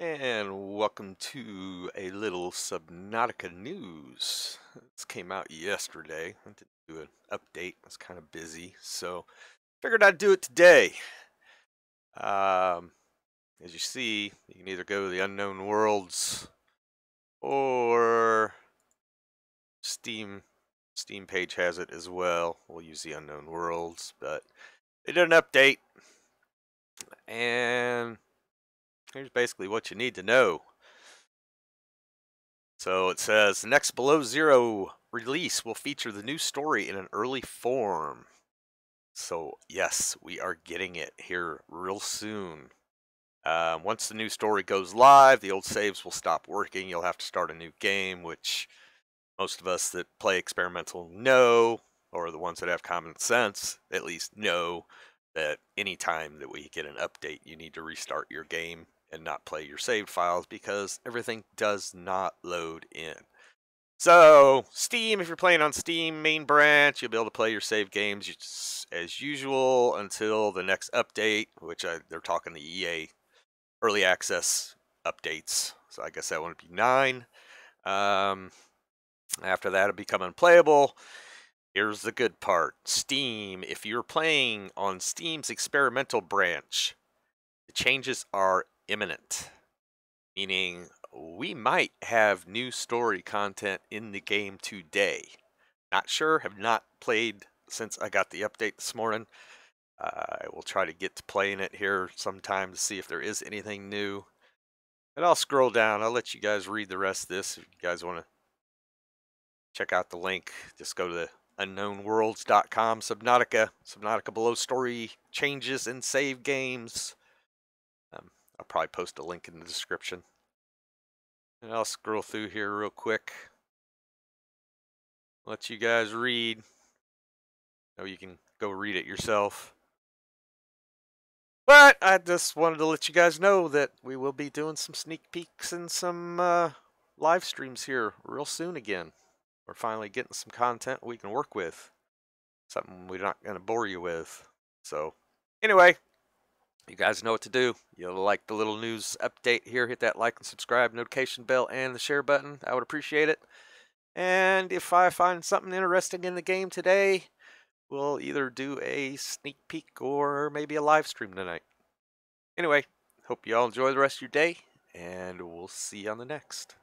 And welcome to a little Subnautica news. This came out yesterday. I didn't do an update. I was kind of busy, so figured I'd do it today. As you see, you can either go to the Unknown Worlds or Steam. Steam page has it as well. We'll use the Unknown Worlds, but they did an update, and here's basically what you need to know. So it says, the next Below Zero release will feature the new story in an early form. So yes, we are getting it here real soon. Once the new story goes live, the old saves will stop working. You'll have to start a new game, which most of us that play experimental know, or the ones that have common sense at least know, that any time that we get an update, you need to restart your game and not play your saved files because everything does not load in. So Steam, if you're playing on Steam main branch, you'll be able to play your saved games as usual until the next update, which they're talking the EA early access updates. So I guess that wouldn't be 9. After that, it'll become unplayable. Here's the good part. Steam, if you're playing on Steam's experimental branch, the changes are imminent, meaning we might have new story content in the game today. Not sure, have not played since I got the update this morning. I will try to get to playing it here sometime to see if there is anything new. And I'll scroll down, I'll let you guys read the rest of this. If you guys want to check out the link, just go to the unknownworlds.com, Subnautica Below story changes and save games. I'll probably post a link in the description. And I'll scroll through here real quick, let you guys read. Oh, you can go read it yourself. But I just wanted to let you guys know that we will be doing some sneak peeks and some live streams here real soon again. We're finally getting some content we can work with. Something we're not going to bore you with. So, anyway, you guys know what to do. You'll like the little news update here. Hit that like and subscribe, notification bell, and the share button. I would appreciate it. And if I find something interesting in the game today, we'll either do a sneak peek or maybe a live stream tonight. Anyway, hope you all enjoy the rest of your day, and we'll see you on the next.